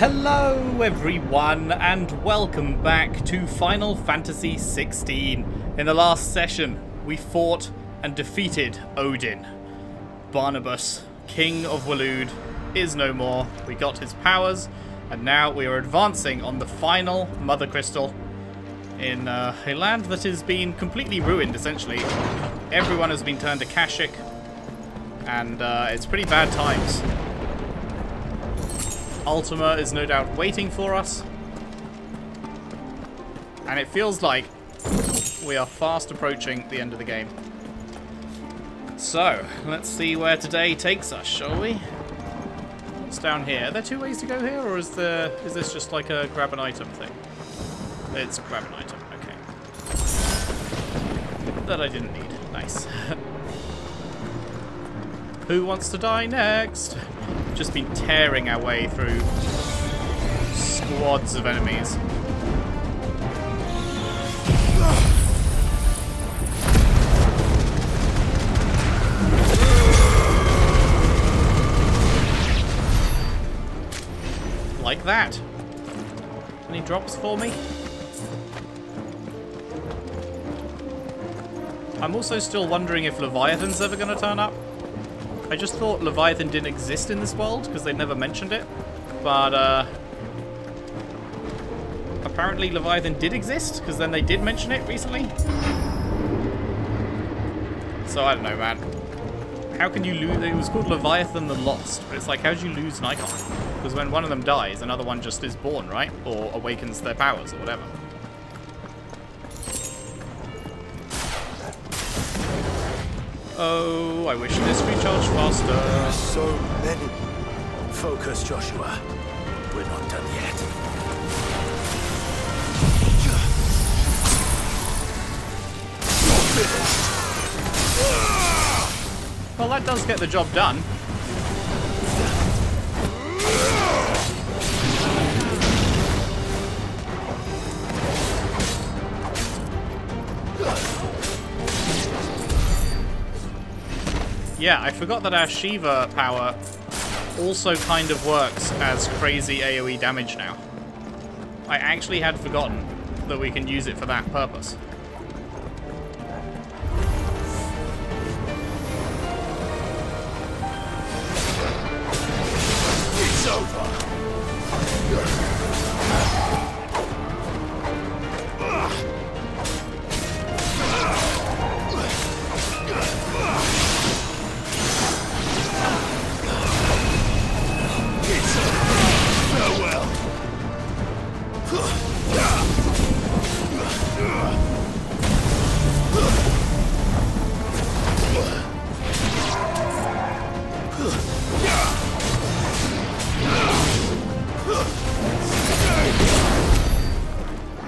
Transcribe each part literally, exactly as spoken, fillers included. Hello everyone, and welcome back to Final Fantasy sixteen. In the last session, we fought and defeated Odin. Barnabas, King of Walud, is no more. We got his powers, and now we are advancing on the final Mother Crystal in uh, a land that has been completely ruined, essentially. Everyone has been turned to Kashik, and uh, it's pretty bad times. Ultima is no doubt waiting for us, and it feels like we are fast approaching the end of the game. So, let's see where today takes us, shall we? It's down here. Are there two ways to go here, or is there, is this just like a grab an item thing? It's grab an item, okay. That I didn't need. Nice. Who wants to die next? Just been tearing our way through squads of enemies. Like that. Any drops for me? I'm also still wondering if Leviathan's ever going to turn up. I just thought Leviathan didn't exist in this world because they never mentioned it, but uh, apparently Leviathan did exist because then they did mention it recently. So I don't know, man. How can you lose? It was called Leviathan the Lost, but it's like, how do you lose an icon? Because when one of them dies, another one just is born, right? Or awakens their powers or whatever. Oh, I wish this recharged faster. There are so many. Focus, Joshua. We're not done yet. You're finished. Well, that does get the job done. Yeah, I forgot that our Shiva power also kind of works as crazy AoE damage now. I actually had forgotten that we can use it for that purpose. It's over.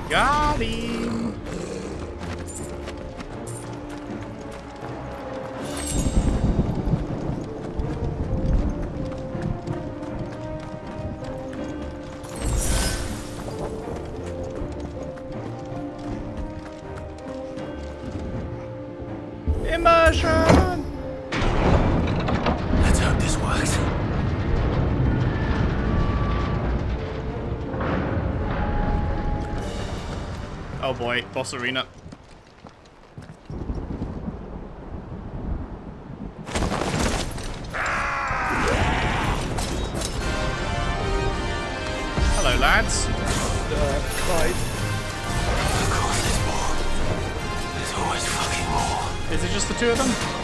Got him. Immersion. Oh boy, boss arena. Hello, lads. Uh, Clive. Of course there's more. There's always fucking more. Is it just the two of them?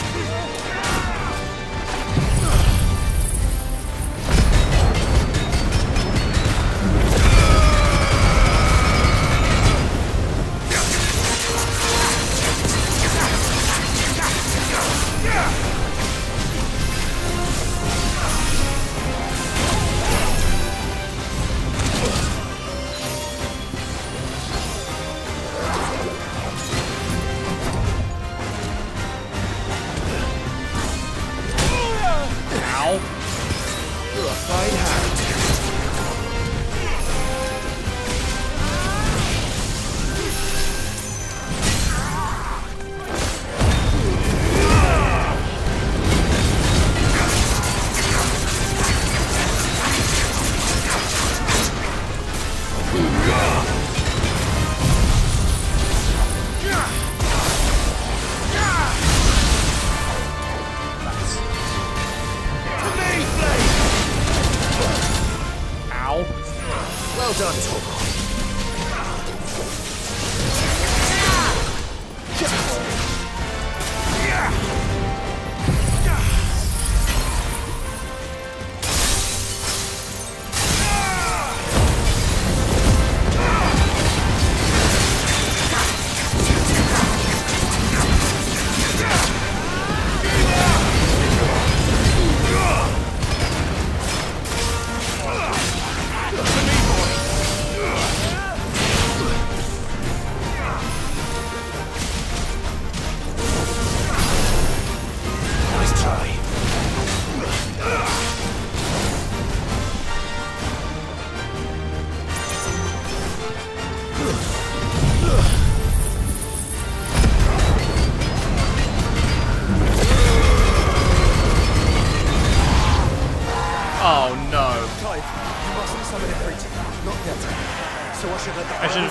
Well done, Torgal.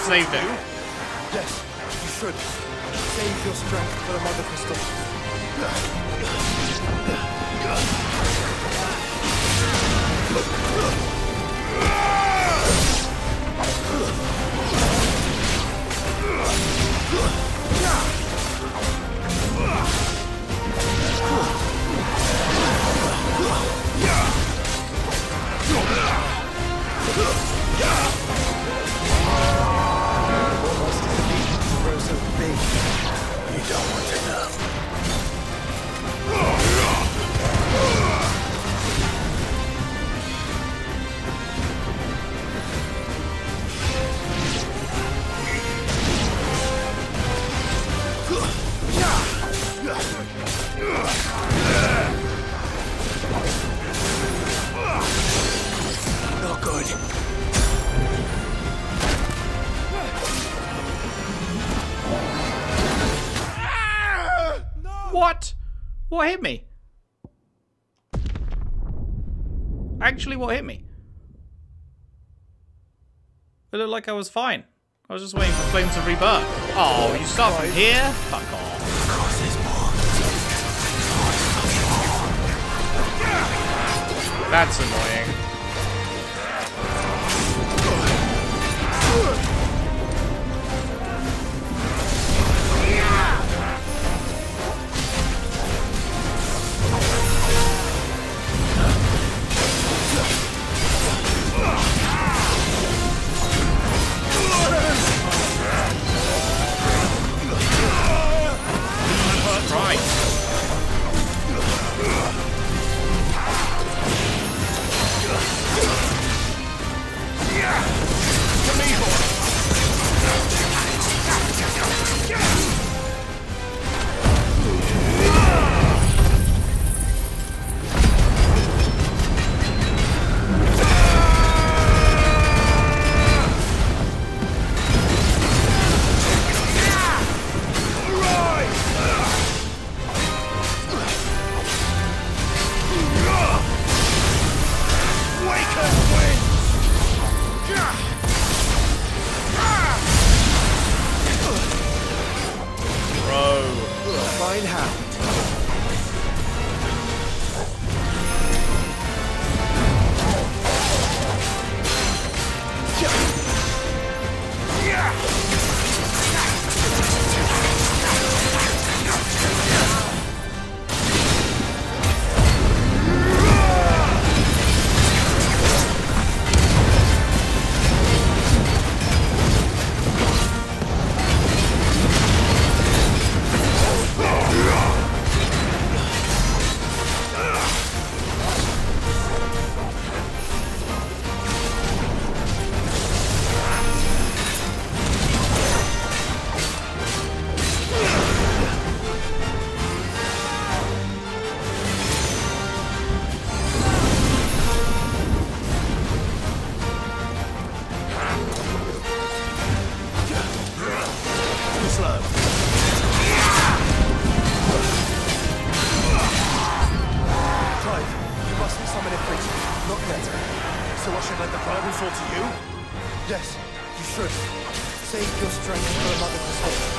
Saved it. Yes, you should. Save your strength for the mother crystal. So big. You don't want to know. Not good. What? What hit me? Actually, what hit me? It looked like I was fine. I was just waiting for flames to rebirth. Oh, you start from here? Fuck off. Of course there's more. That's annoying. Not yet. So I should let the Bible fall to you? Yes. You should. Save your strength for another perspective.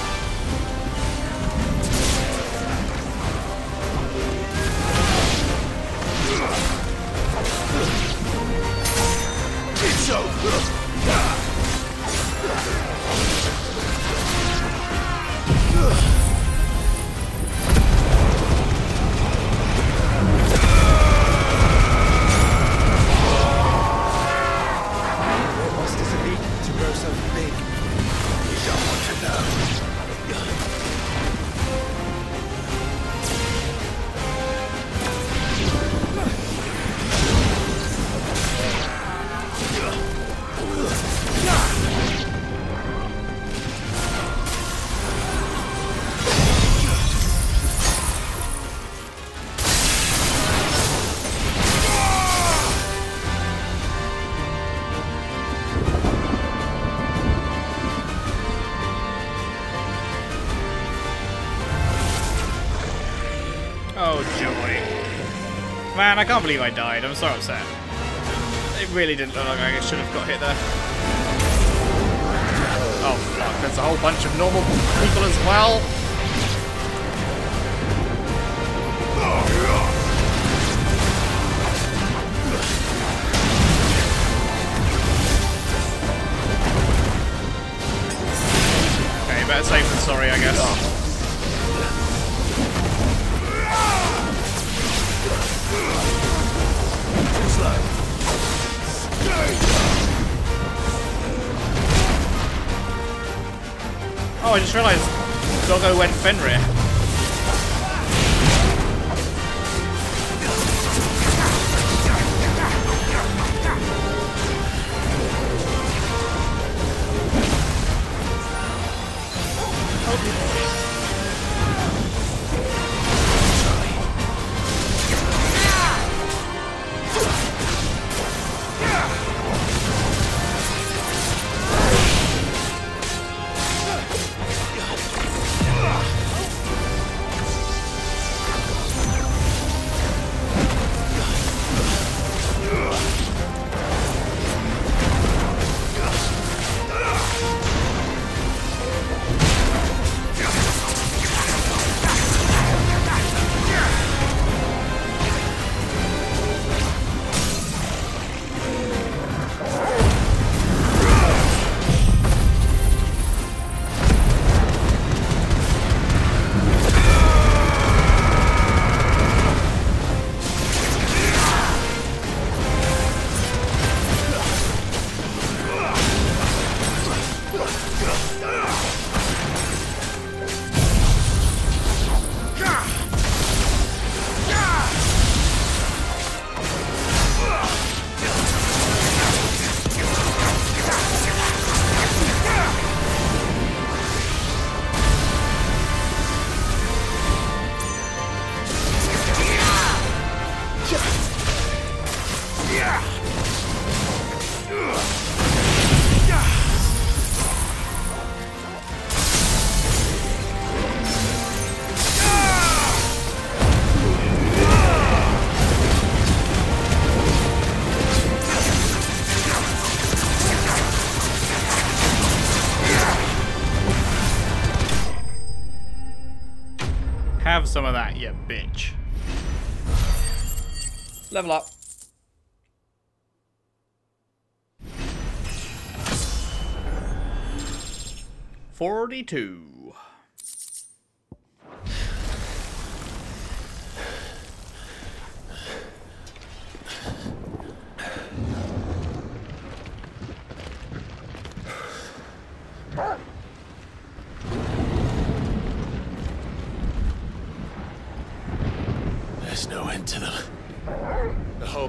Man, I can't believe I died. I'm so upset. It really didn't look like I should have got hit there. Oh fuck, there's a whole bunch of normal people as well. Okay, better safe than sorry, I guess. Oh, I just realised Logo went Fenrir. Some of that, yeah, bitch. Level up. forty-two.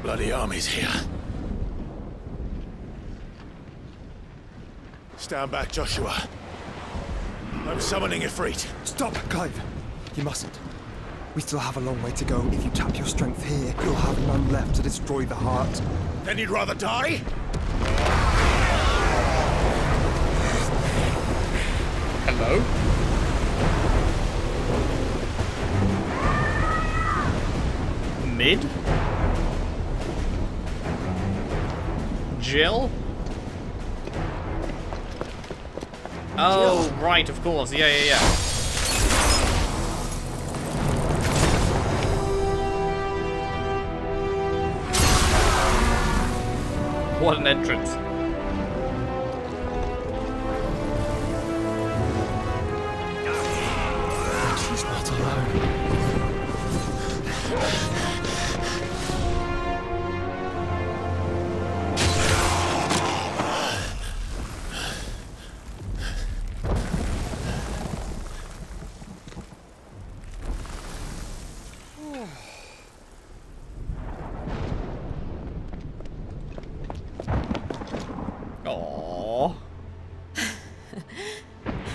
Bloody army's here. Stand back, Joshua. I'm summoning Ifrit. Stop, Clive. You mustn't. We still have a long way to go. If you tap your strength here, you'll have none left to destroy the heart. Then you'd rather die? Hello? Mid? Jill? Oh, Jill. Right, of course. Yeah, yeah, yeah. What an entrance. She's not alone.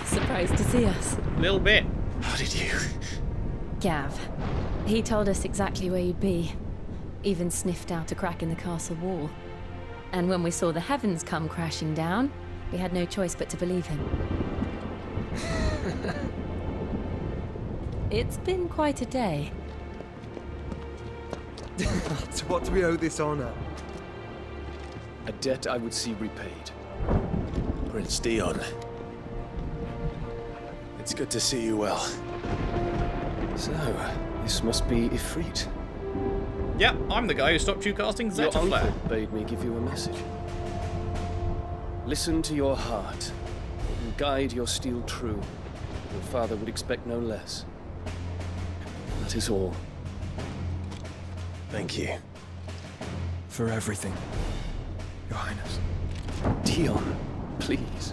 Surprised to see us. A little bit. How did you? Gav. He told us exactly where you'd be. Even sniffed out a crack in the castle wall. And when we saw the heavens come crashing down, we had no choice but to believe him. It's been quite a day. To what do we owe this honor? A debt I would see repaid. Prince Dion. It's good to see you well. So, this must be Ifrit. Yeah, I'm the guy who stopped you casting Zetiflare. Your uncle bade me give you a message. Listen to your heart, and guide your steel true. Your father would expect no less. That is all. Thank you. For everything, Your Highness. Dion, please.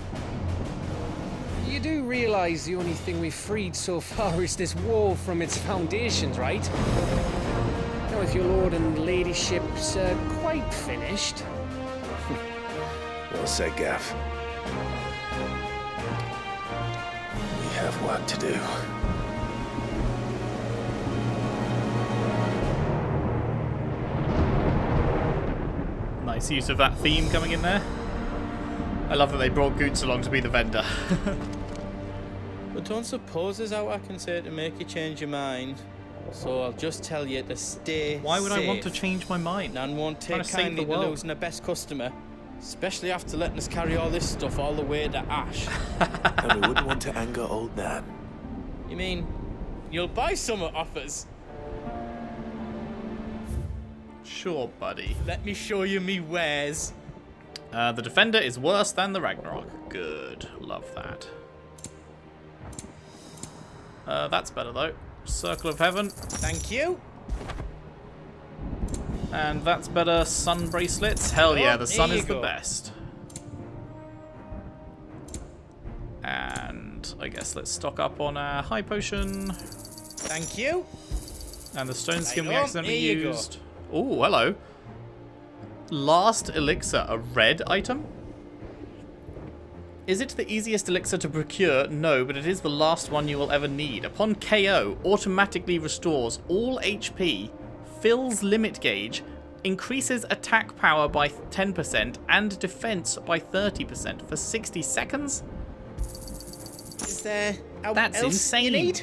You do realize the only thing we've freed so far is this wall from its foundations, right? Now, if your lord and ladyship's uh, quite finished... Well said, Gaff. We have work to do. Nice use of that theme coming in there. I love that they brought Gutz along to be the vendor. But don't suppose there's how I can say to make you change your mind. So I'll just tell you to stay Why would safe. I want to change my mind? Nan won't take kindly to losing her best customer. Especially after letting us carry all this stuff all the way to Ash. And we wouldn't want to anger old Nan. You mean, you'll buy some off us? Sure, buddy. Let me show you me wares. Uh, the Defender is worse than the Ragnarok. Good. Love that. Uh, that's better, though. Circle of Heaven. Thank you. And that's better. Sun bracelets. Hell yeah, the sun is the best. And I guess let's stock up on our high potion. Thank you. And the stone skin we accidentally used. Oh, hello. Last elixir, a red item? Is it the easiest elixir to procure? No, but it is the last one you will ever need. Upon K O, automatically restores all H P, fills limit gauge, increases attack power by ten percent and defense by thirty percent for sixty seconds? Is there That's insane. You need?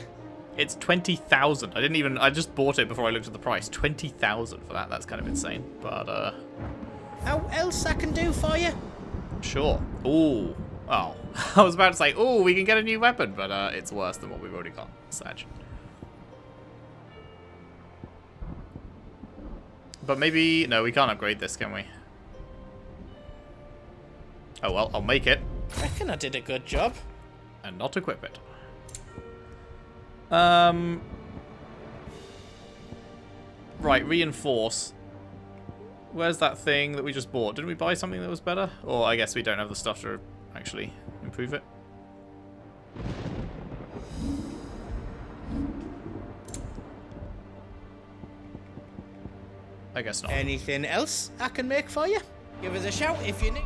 It's twenty thousand. I didn't even, I just bought it before I looked at the price. twenty thousand for that. That's kind of insane. But, uh... how else I can do for you? Sure. Ooh. Oh. I was about to say, ooh, we can get a new weapon, but uh, it's worse than what we've already got. Sag. But maybe, no, we can't upgrade this, can we? Oh, well, I'll make it. I reckon I did a good job. And not equip it. Um, right, reinforce. Where's that thing that we just bought? Didn't we buy something that was better? Or I guess we don't have the stuff to actually improve it. I guess not. Anything else I can make for you? Give us a shout if you need.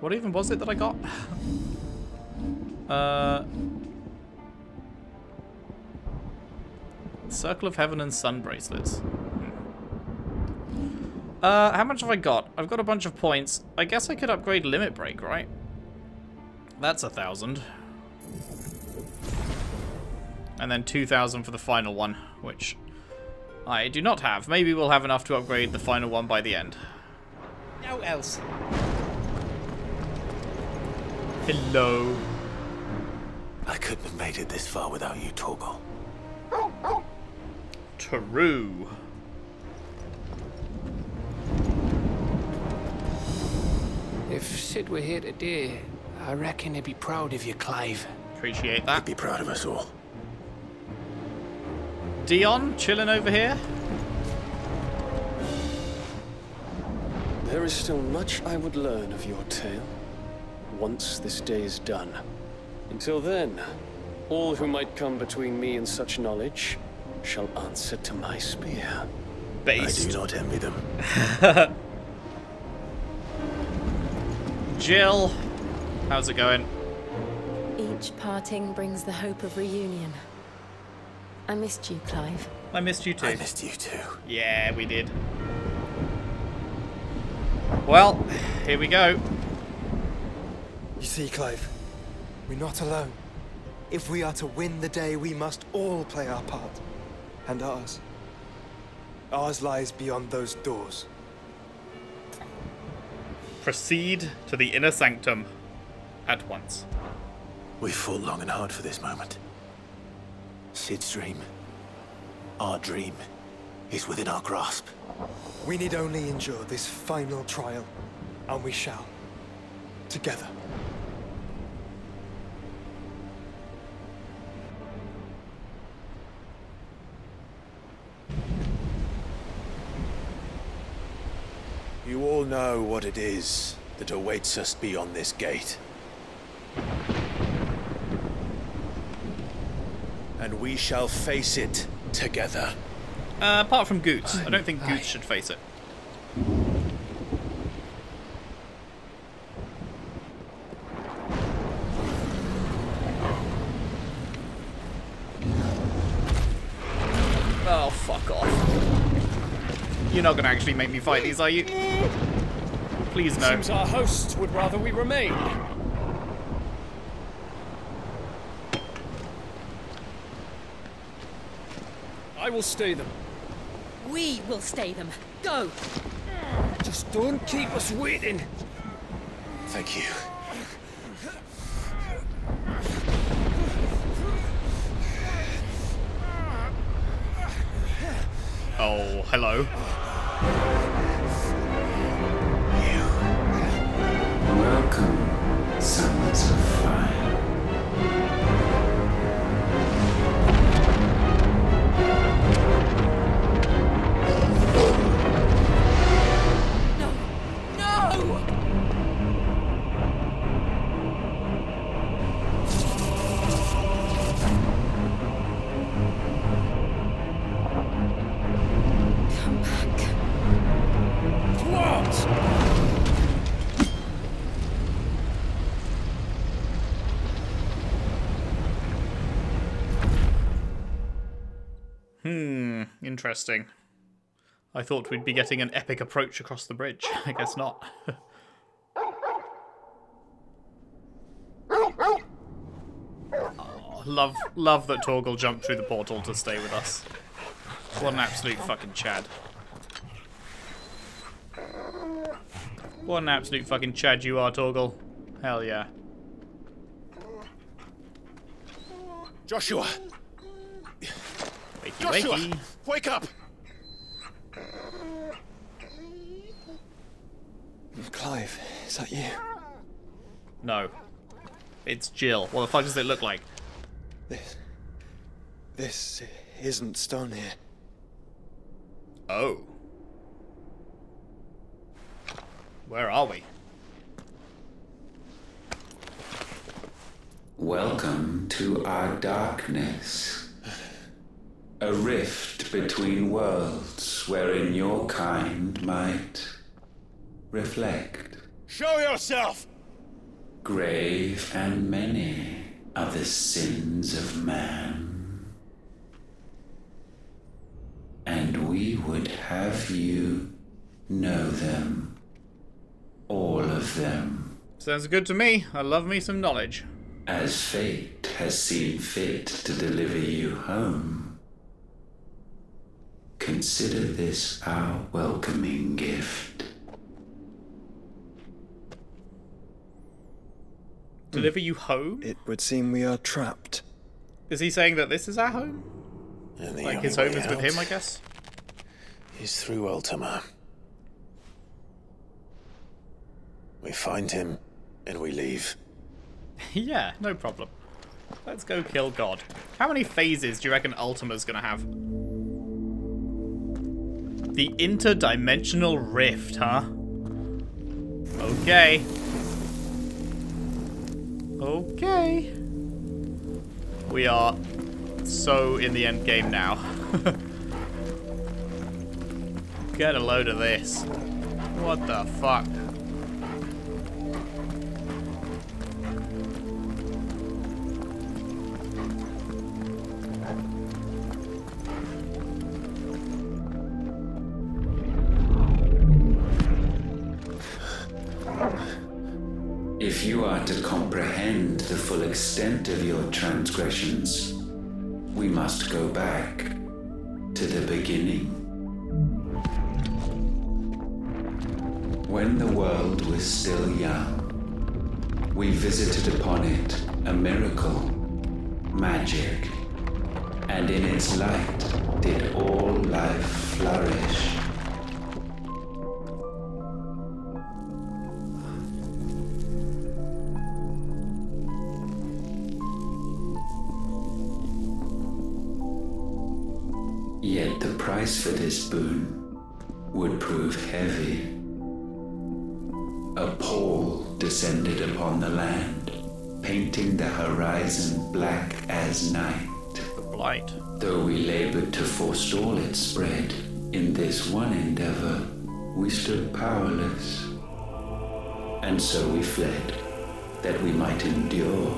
What even was it that I got? uh... Circle of Heaven and Sun Bracelets. Uh, how much have I got? I've got a bunch of points. I guess I could upgrade Limit Break, right? That's a thousand. And then two thousand for the final one, which I do not have. Maybe we'll have enough to upgrade the final one by the end. No else. Hello. I couldn't have made it this far without you, Torgal. True. If Sid were here today, I reckon he'd be proud of you, Clive. Appreciate that. He'd be proud of us all. Dion, chilling over here. There is still much I would learn of your tale, once this day is done. Until then, all who might come between me and such knowledge shall answer to my spear. Based. I do not envy them. Jill, how's it going? Each parting brings the hope of reunion. I missed you, Clive. I missed you too. I missed you too. Yeah, we did. Well, here we go. You see, Clive, we're not alone. If we are to win the day, we must all play our part. And ours. Ours lies beyond those doors. Proceed to the inner sanctum at once. We fought long and hard for this moment. Sid's dream, our dream, is within our grasp. We need only endure this final trial, and we shall. Together. You all know what it is that awaits us beyond this gate. And we shall face it together. Uh, apart from Gutz. I don't think Gutz should face it. Oh, fuck off. You're not going to actually make me fight these, are you? Please no. Seems our hosts would rather we remain. I will stay them. We will stay them. Go! Just don't keep us waiting. Thank you. Oh, hello. You. Welcome, sons of fire. Interesting. I thought we'd be getting an epic approach across the bridge. I guess not. Oh, love, love that Torgal jumped through the portal to stay with us. What an absolute fucking Chad. What an absolute fucking Chad you are, Torgal. Hell yeah. Joshua! Wakey, Joshua, wakey. Wake up! Clive, is that you? No. It's Jill. What the fuck does it look like? This... This isn't stone here. Oh. Where are we? Welcome to our darkness. A rift between worlds wherein your kind might reflect. Show yourself! Grave and many are the sins of man. And we would have you know them. All of them. Sounds good to me. I love me some knowledge. As fate has seen fit to deliver you home. Consider this our welcoming gift. deliver you home? It would seem we are trapped. Is he saying that this is our home? Like his home is with him, I guess? He's through Ultima. We find him and we leave. Yeah, no problem. Let's go kill God. How many phases do you reckon Ultima's gonna have? The interdimensional rift, huh? Okay. Okay. We are so in the end game now. Get a load of this. What the fuck? If you are to comprehend the full extent of your transgressions, we must go back to the beginning. When the world was still young, we visited upon it a miracle, magic, and in its light did all life flourish. Yet the price for this boon would prove heavy. A pall descended upon the land, painting the horizon black as night. The blight. Though we labored to forestall its spread, in this one endeavor we stood powerless. And so we fled, that we might endure,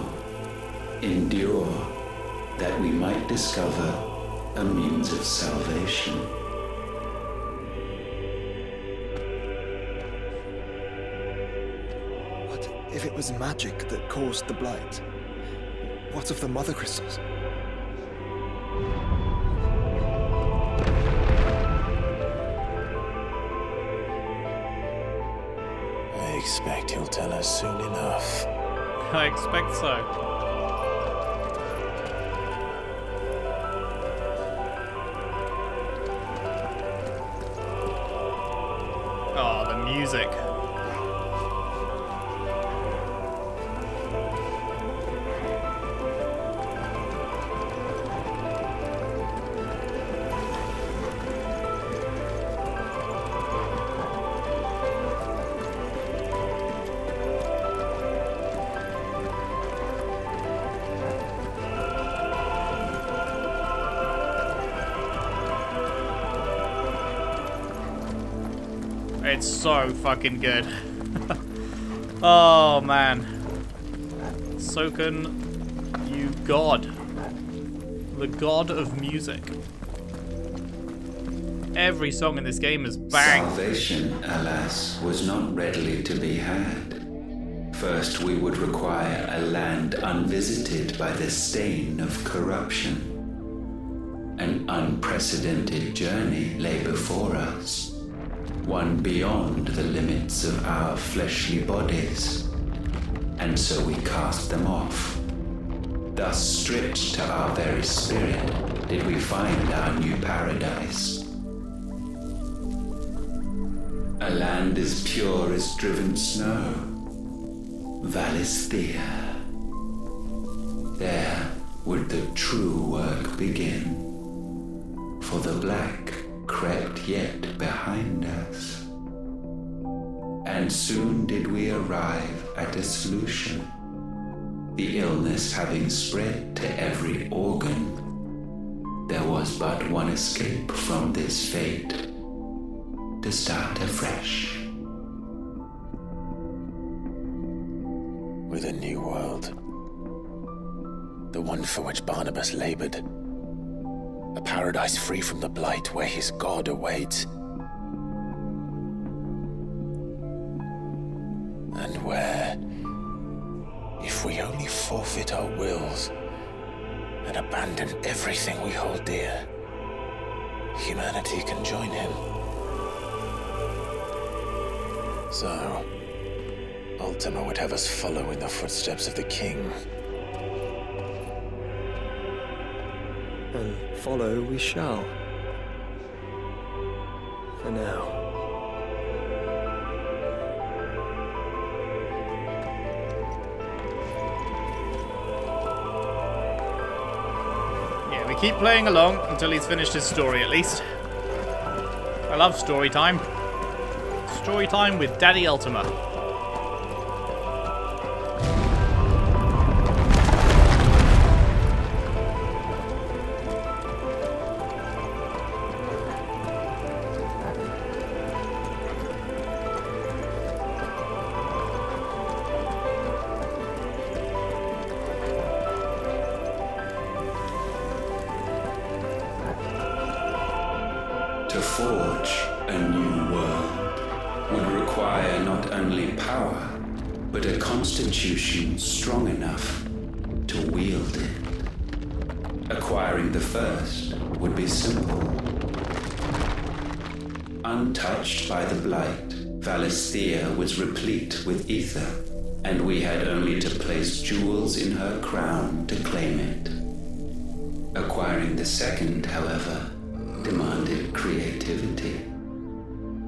endure, that we might discover a means of salvation. What if it was magic that caused the blight? What of the mother crystals? I expect he'll tell us soon enough. I expect so. Music. It's so fucking good. Oh man. Sokon, you god. The god of music. Every song in this game is bang. Salvation, alas, was not readily to be had. First we would require a land unvisited by the stain of corruption. An unprecedented journey lay before us. One beyond the limits of our fleshly bodies, and so we cast them off. Thus stripped to our very spirit, did we find our new paradise. A land as pure as driven snow, Valisthea. There would the true work begin, for the black crept yet behind us, and soon did we arrive at a solution, the illness having spread to every organ. There was but one escape from this fate, to start afresh. With a new world, the one for which Barnabas labored. A paradise free from the blight where his god awaits. And where, if we only forfeit our wills and abandon everything we hold dear, humanity can join him. So, Ultima would have us follow in the footsteps of the king. And follow we shall. For now. Yeah, we keep playing along until he's finished his story, at least. I love story time. Story time with Daddy Ultima. Untouched by the Blight, Valisthea was replete with ether, and we had only to place jewels in her crown to claim it. Acquiring the second, however, demanded creativity.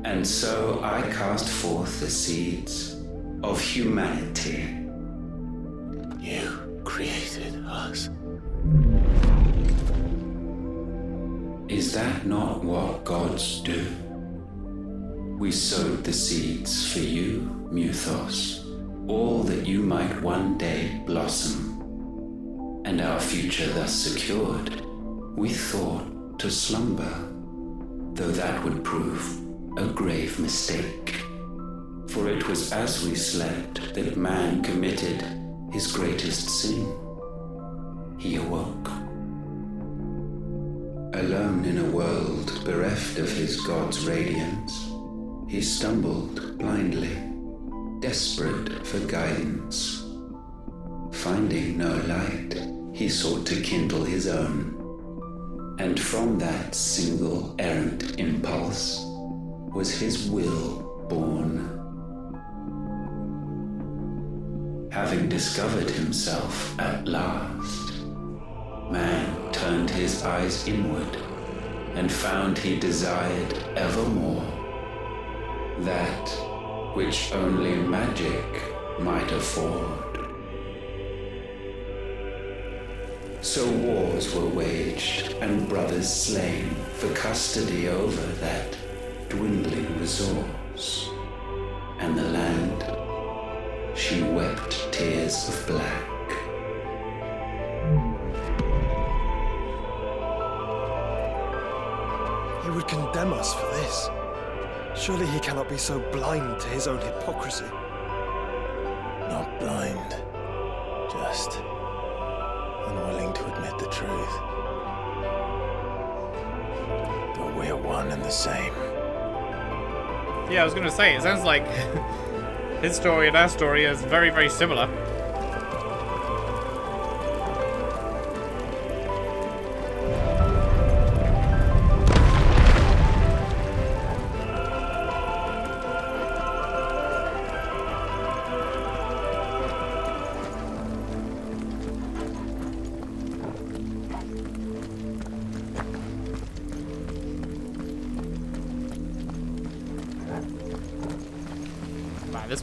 And so I cast forth the seeds of humanity. You created us. Is that not what gods do? We sowed the seeds for you, Muthos, all that you might one day blossom. And our future thus secured, we thought to slumber, though that would prove a grave mistake. For it was as we slept that man committed his greatest sin. He awoke. Alone in a world bereft of his god's radiance, he stumbled blindly, desperate for guidance. Finding no light, he sought to kindle his own. And from that single errant impulse was his will born. Having discovered himself at last, man turned his eyes inward and found he desired evermore that which only magic might afford. So wars were waged and brothers slain for custody over that dwindling resource. And the land, she wept tears of black. He would condemn us for this. Surely he cannot be so blind to his own hypocrisy. Not blind, just unwilling to admit the truth. That we're one and the same. Yeah, I was going to say, it sounds like his story and our story is very, very similar.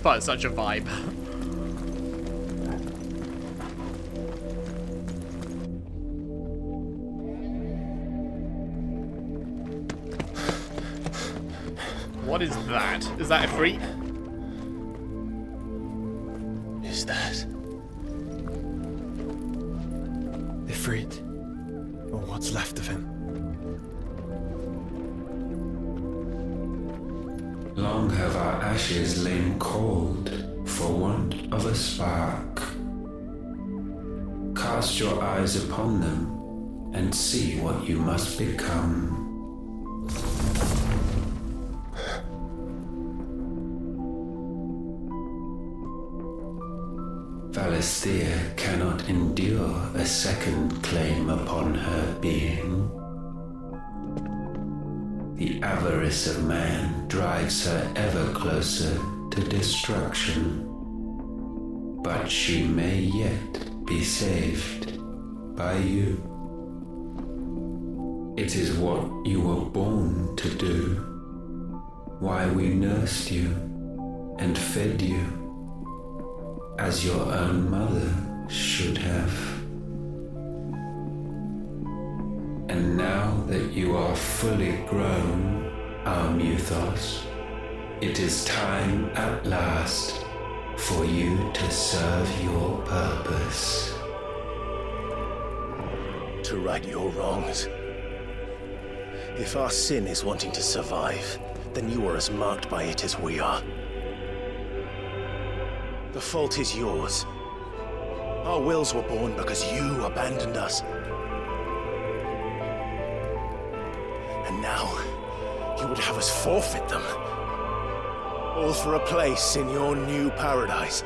But it's such a vibe. What is that? Is that Ifrit? Is that Ifrit? Or what's left of him? Long have our ashes lain cold for want of a spark. Cast your eyes upon them and see what you must become. Valisthea cannot endure a second claim upon her being. The avarice of man drives her ever closer to destruction. but she may yet be saved by you. It is what you were born to do, why we nursed you and fed you, as your own mother should have. And now that you are fully grown, our Muthos, it is time at last for you to serve your purpose. To right your wrongs. If our sin is wanting to survive, then you are as marked by it as we are. The fault is yours. Our wills were born because you abandoned us. And now, you would have us forfeit them. All for a place in your new paradise.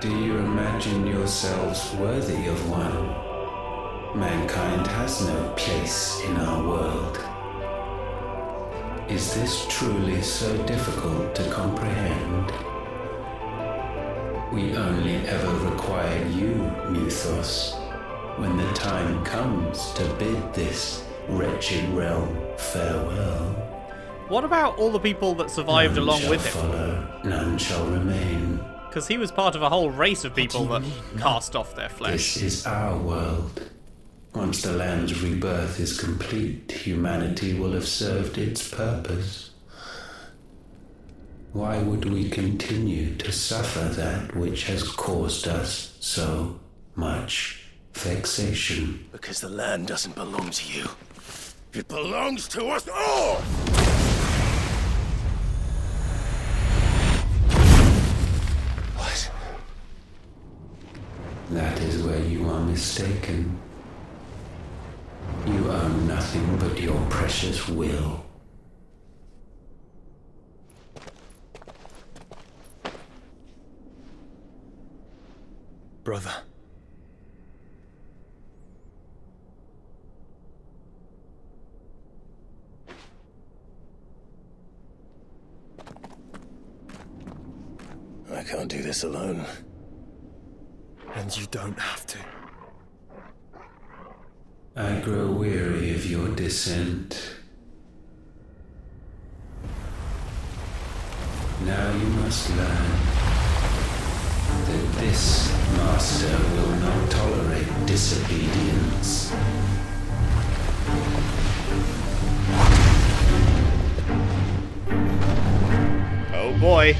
Do you imagine yourselves worthy of one? Mankind has no place in our world. Is this truly so difficult to comprehend? We only ever require you, Muthos, when the time comes to bid this wretched realm farewell. What about all the people that survived none along with him? Follow, none shall remain. Because he was part of a whole race of people that cast off their flesh. This is our world. Once the land's rebirth is complete, humanity will have served its purpose. Why would we continue to suffer that which has caused us so much vexation? Because the land doesn't belong to you. It belongs to us all! What? That is where you are mistaken. You own nothing but your precious will. Brother. I can't do this alone. And you don't have to. I grow weary of your dissent. Now you must learn that this master will not tolerate disobedience. Oh boy.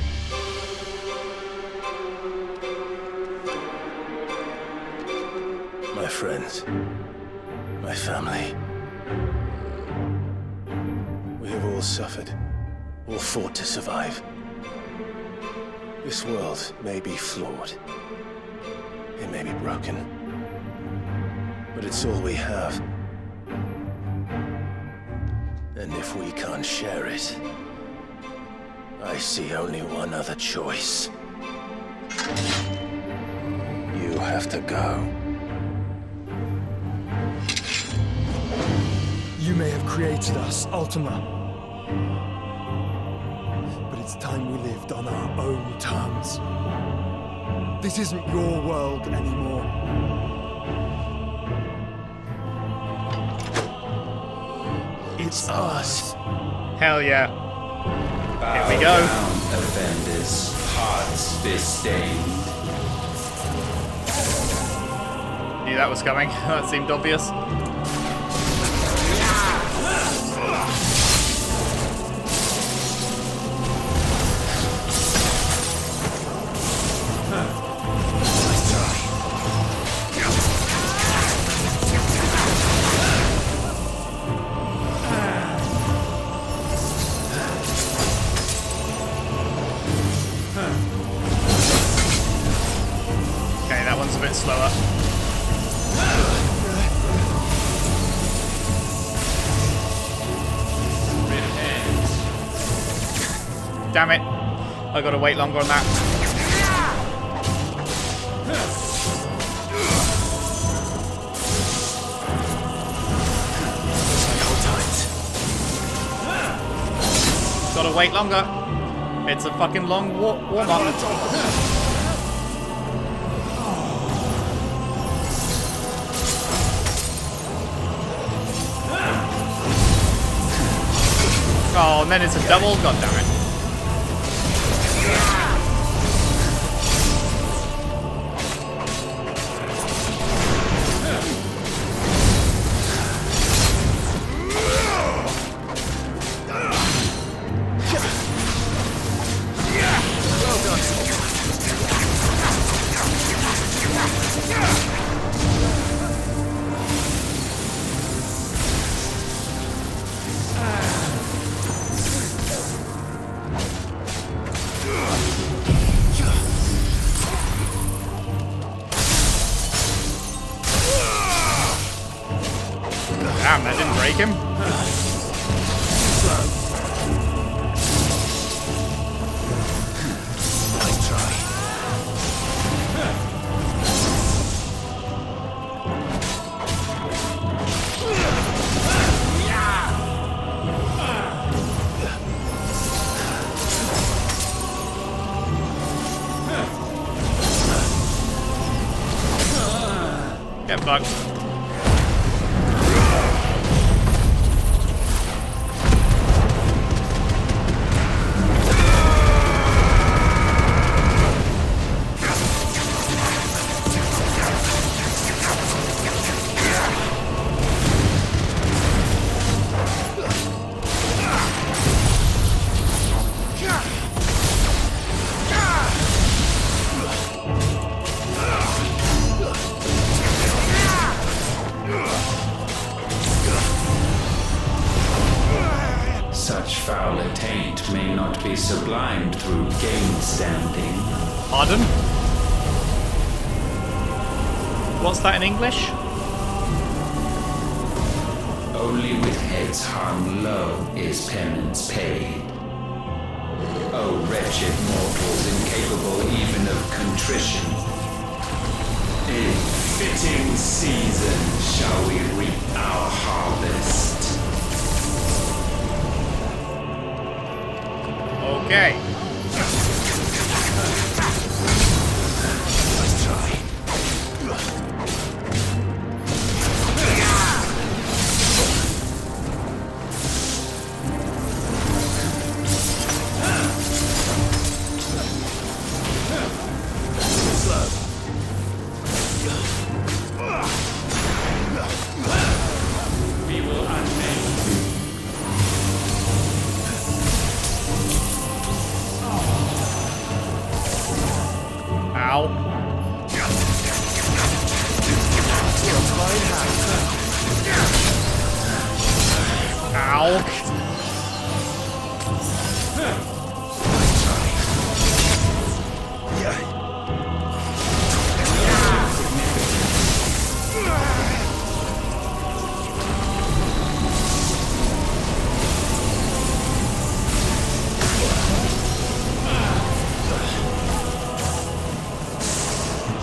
My friends. My family. We have all suffered, all fought to survive. This world may be flawed. It may be broken. But it's all we have. And if we can't share it, I see only one other choice. You have to go. You may have created us, Ultima, but it's time we lived on our own terms. This isn't your world anymore. It's us. Hell yeah. Bow Here we go. Down, offenders, hearts disdained. Knew that was coming. That seemed obvious. Damn it. I gotta wait longer on that. Hold tight. Gotta wait longer. It's a fucking long warm-up. Oh, and then it's a double? God damn it. English? Only with heads hung low is penance paid. Oh, wretched mortals incapable even of contrition. In fitting season shall we reap our harvest. Okay.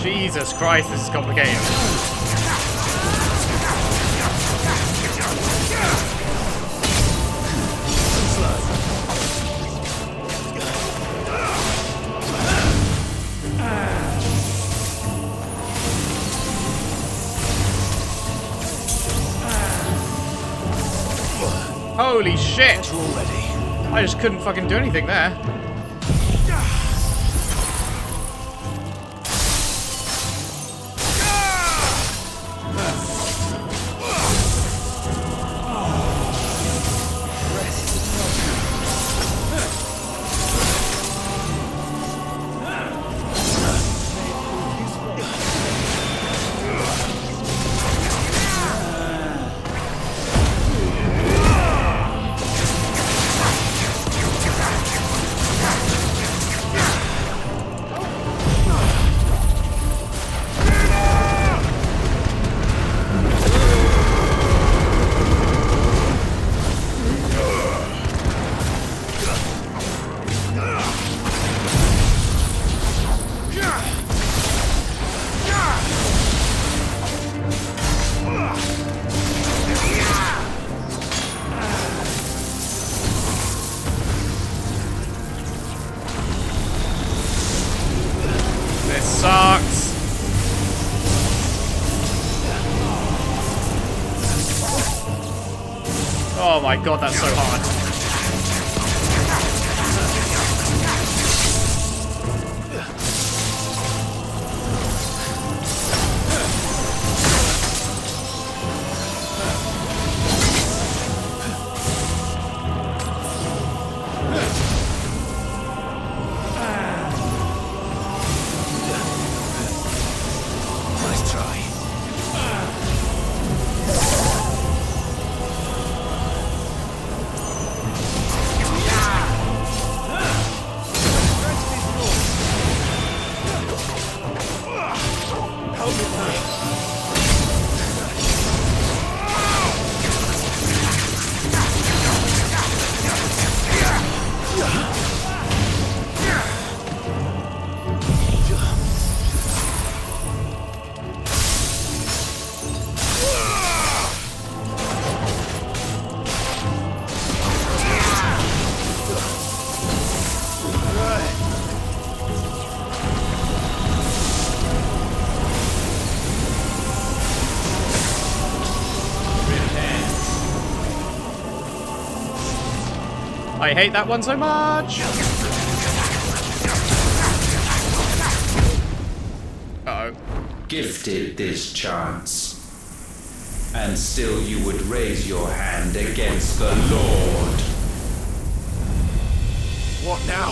Jesus Christ, this is complicated. Holy shit! I just couldn't fucking do anything there. Oh my god, that's so hard. I hate that one so much! Uh-oh. Gifted this chance. And still you would raise your hand against the Lord. What now?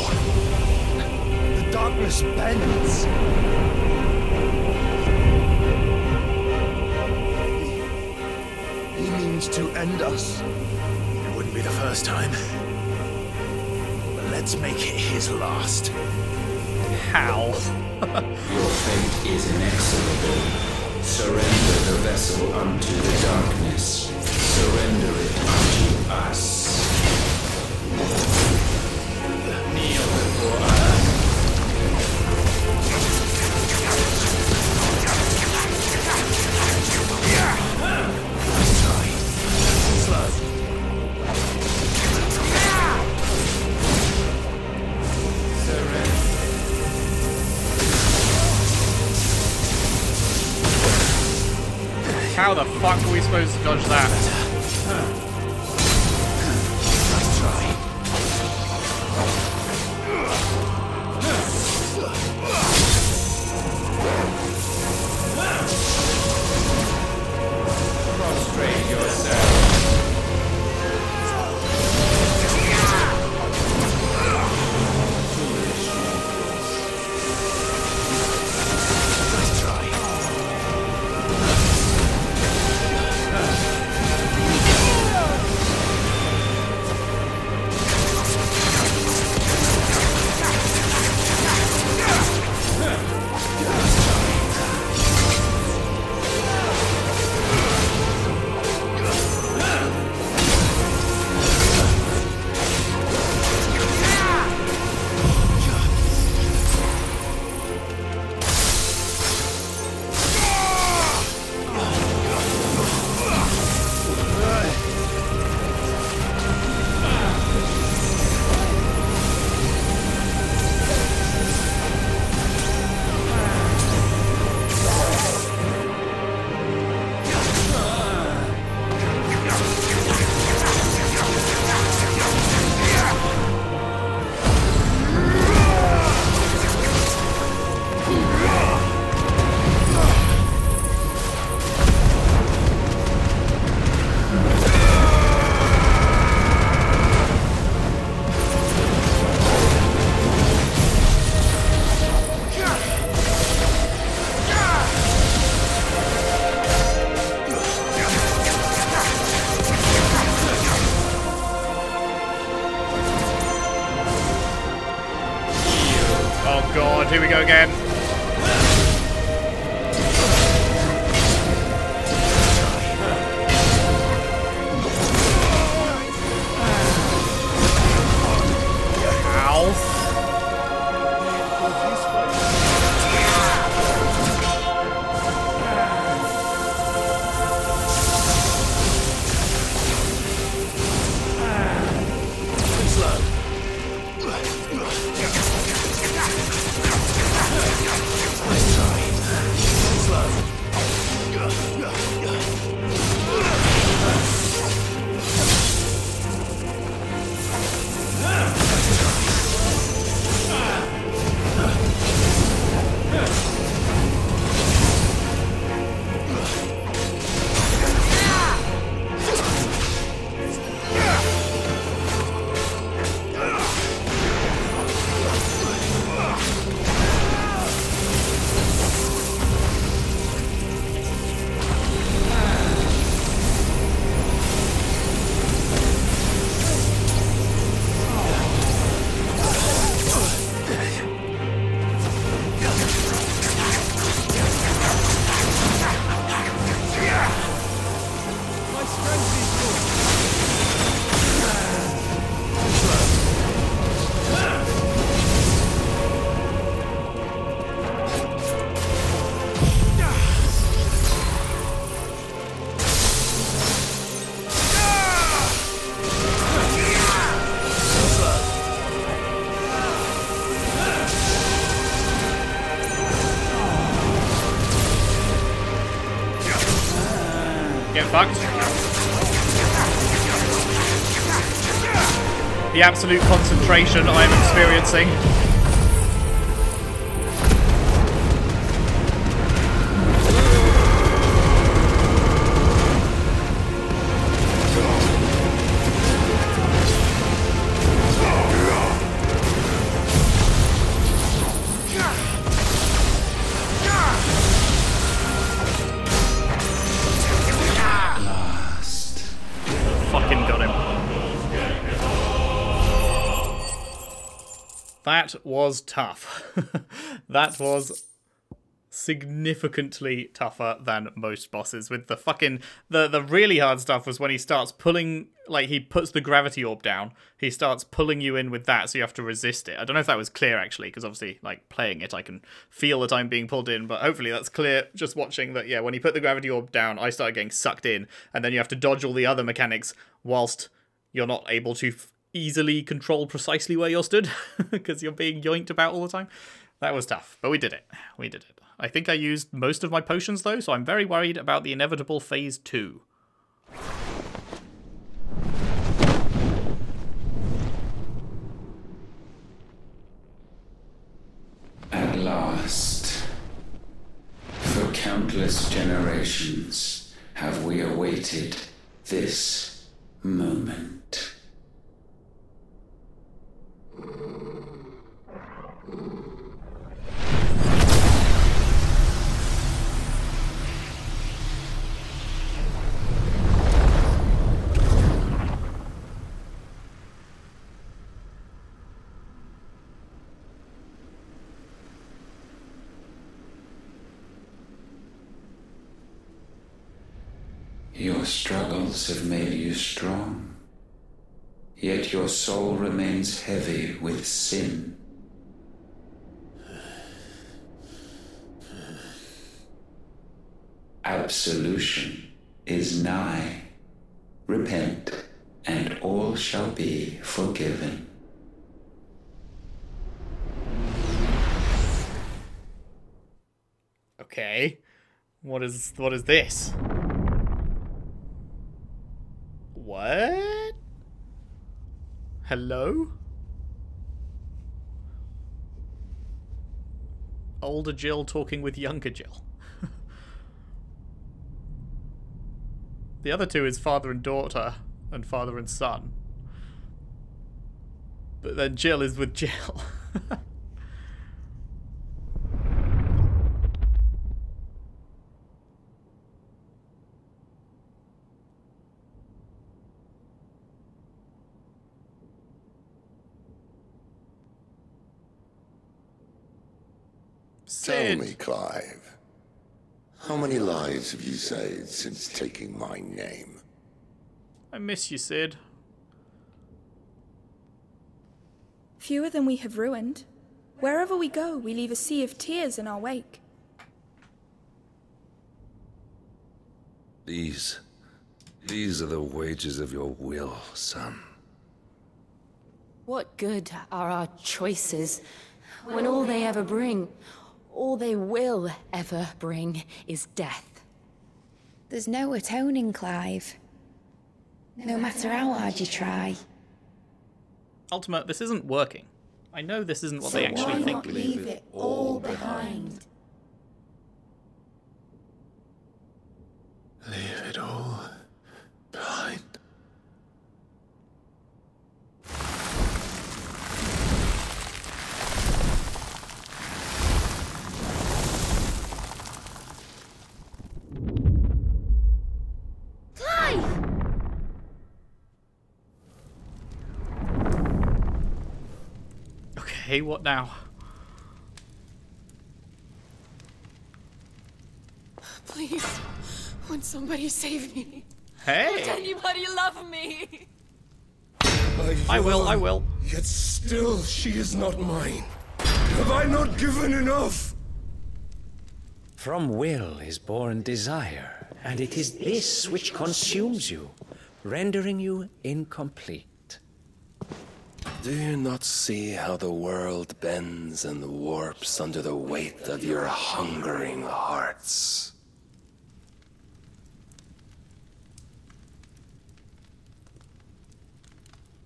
The darkness bends. He means to end us. It wouldn't be the first time. But let's make it his last. How? Your fate is inexorable. Surrender the vessel unto the darkness. Surrender it unto us. Kneel before us. Sorry. Slow. Surrender. How the fuck were we supposed to dodge that? Nice try. Prostrate yourself. Nice try. Get fucked. the absolute concentration I am experiencing. That was tough. That was significantly tougher than most bosses. With the fucking the the really hard stuff was when he starts pulling, like he puts the gravity orb down, he starts pulling you in with that, so you have to resist it. I don't know if that was clear actually, because obviously like playing it I can feel that I'm being pulled in, but hopefully that's clear just watching that. Yeah, when he put the gravity orb down I started getting sucked in, and then you have to dodge all the other mechanics whilst you're not able to f easily control precisely where you're stood because you're being yoinked about all the time. That was tough, but we did it. We did it. I think I used most of my potions though, so I'm very worried about the inevitable phase two. At last, for countless generations have we awaited this moment. Your struggles have made you strong. Yet your soul remains heavy with sin. Absolution is nigh. Repent, and all shall be forgiven. Okay. What is, what is this? What? Hello? Older Jill talking with younger Jill. The other two is father and daughter and father and son. But then Jill is with Jill. Tell me, Clive, how many lives have you saved since taking my name? I miss you, Sid. Fewer than we have ruined. Wherever we go, we leave a sea of tears in our wake. These, these are the wages of your will, son. What good are our choices when all they ever bring, all they will ever bring, is death? There's no atoning, Clive. No matter how hard you try. Ultima, this isn't working. I know this isn't what so they actually think. Why not leave it all behind? Leave it all behind. Hey, what now? Please, would somebody save me? Hey! Would anybody love me? I, I will, I will. Yet still she is not mine. Have I not given enough? From will is born desire, and it is this which consumes you, rendering you incomplete. Do you not see how the world bends and warps under the weight of your hungering hearts?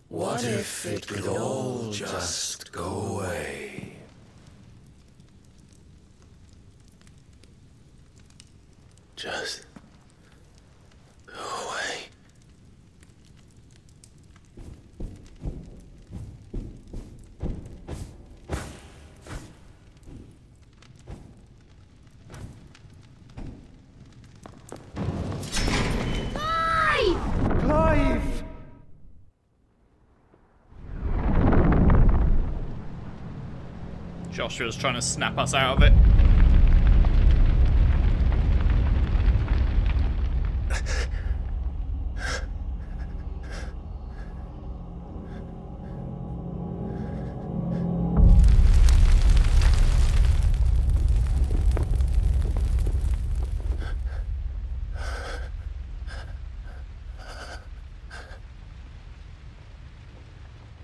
What if it could all just go away? Just go away. Clive! Clive! Joshua's trying to snap us out of it.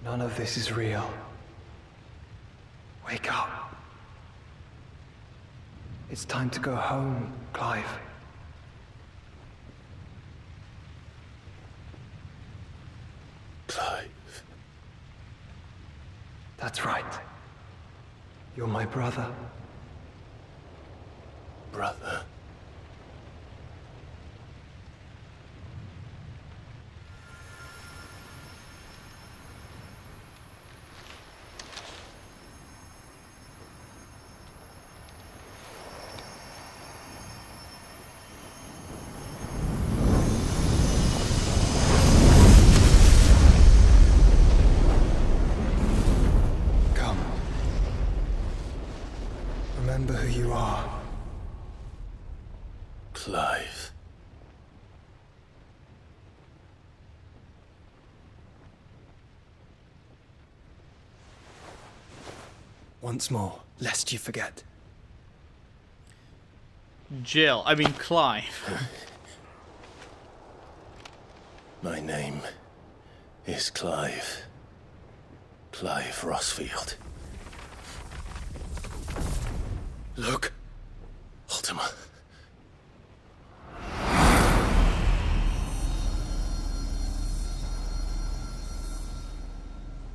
None of this is real. Wake up. It's time to go home, Clive. Clive. That's right. You're my brother. Brother. Once more, lest you forget. Jill, I mean Clive. My name is Clive. Clive Rosfield. Look, Ultima.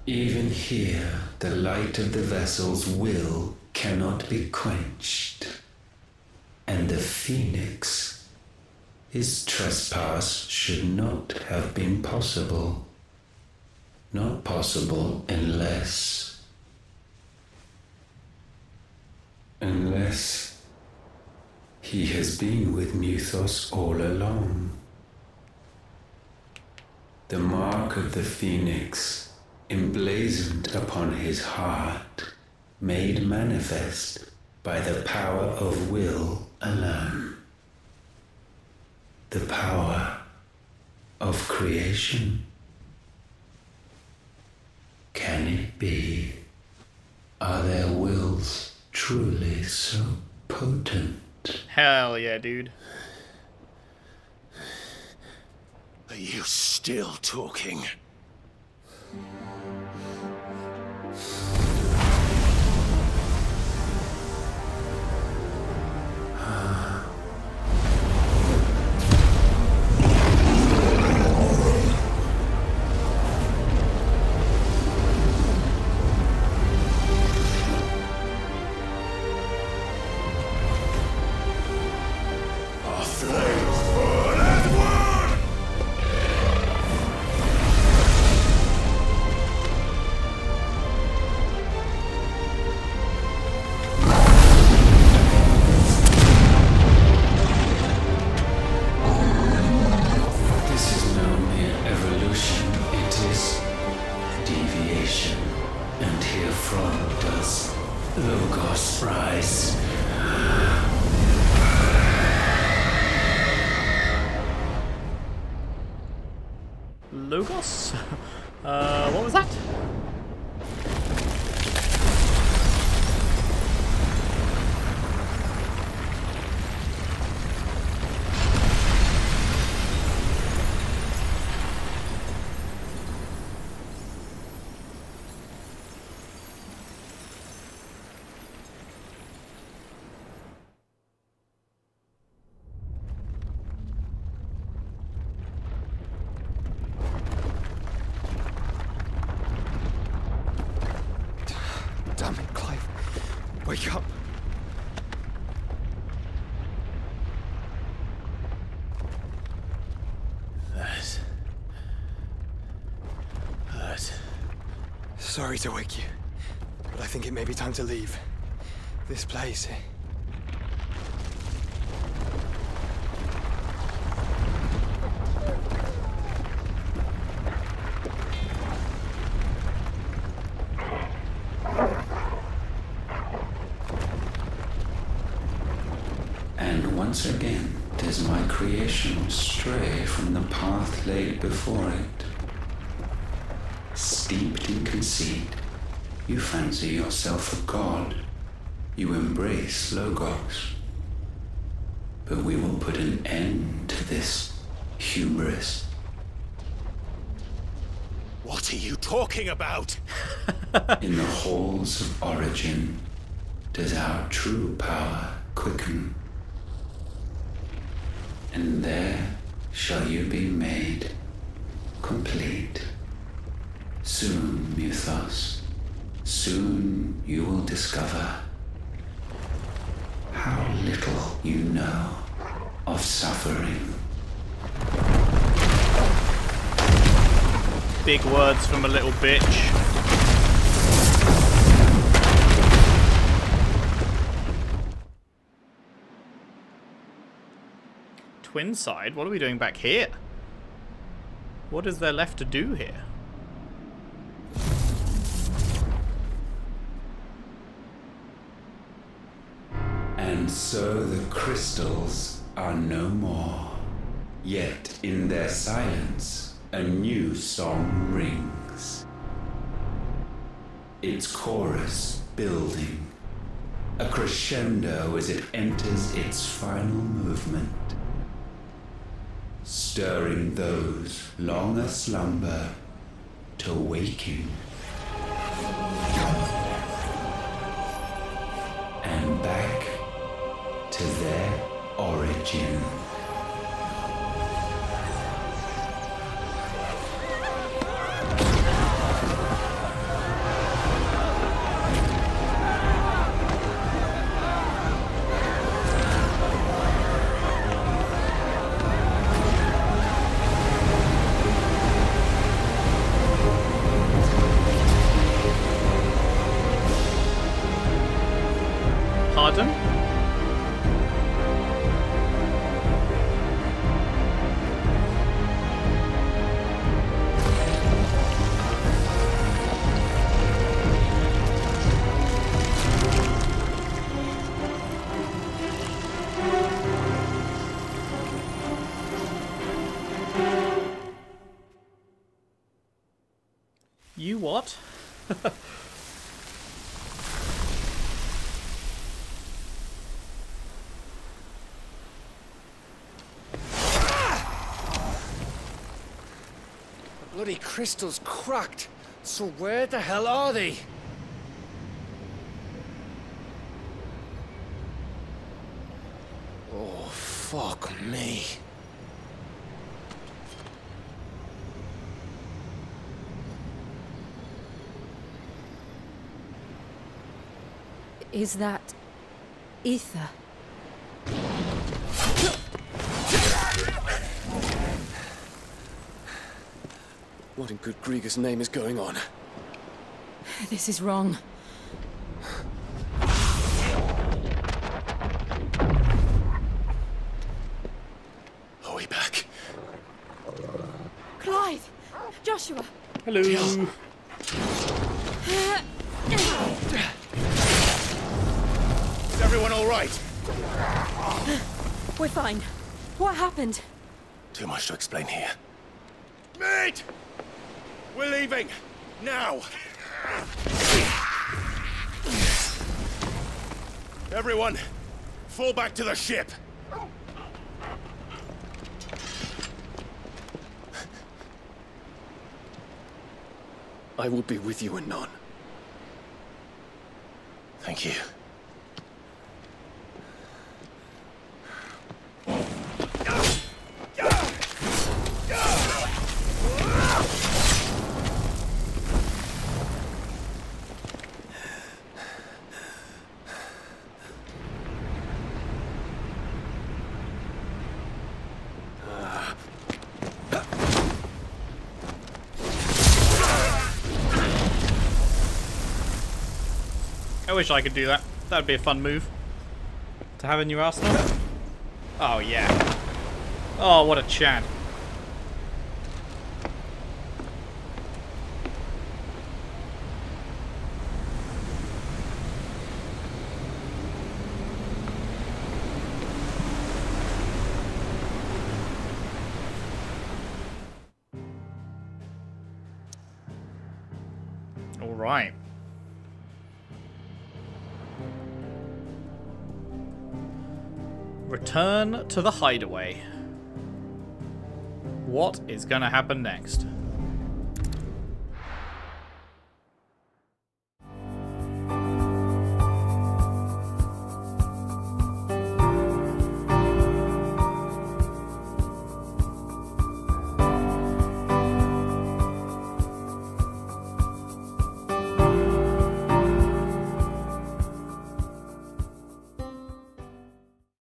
Even here, the light of the vessel's will cannot be quenched, and the Phoenix, his trespass should not have been possible. Not possible unless... unless he has been with Muthos all along. The mark of the Phoenix, emblazoned upon his heart, made manifest by the power of will alone. The power of creation. Can it be? Are their wills truly so potent? Hell yeah, dude. Are you still talking? Logos? Uh, what was that? Sorry to wake you, but I think it may be time to leave. This place... And once again, does my creation stray from the path laid before it? Steeped in conceit, you fancy yourself a god. You embrace Logos. But we will put an end to this hubris. What are you talking about? In the halls of origin, does our true power quicken? And there shall you be made complete. Soon, Muthos, soon you will discover how little you know of suffering. Big words from a little bitch. Twinside? What are we doing back here? What is there left to do here? And so the crystals are no more. Yet in their silence, a new song rings. Its chorus building, a crescendo as it enters its final movement, stirring those long aslumber to waking. And back to their origin. What? The bloody crystal's cracked. So where the hell are they? Oh, fuck me. Is that... ether? What in good Grieger's name is going on? This is wrong. Are we back? Clive! Joshua! Hello! Jill. Everyone all right? We're fine. What happened? Too much to explain here. Mate! We're leaving! Now! Everyone, fall back to the ship! I will be with you anon. Thank you. wish I could do that. That would be a fun move to have in your arsenal. Oh, yeah. Oh, what a Chad. Right. Return to the hideaway. What is going to happen next?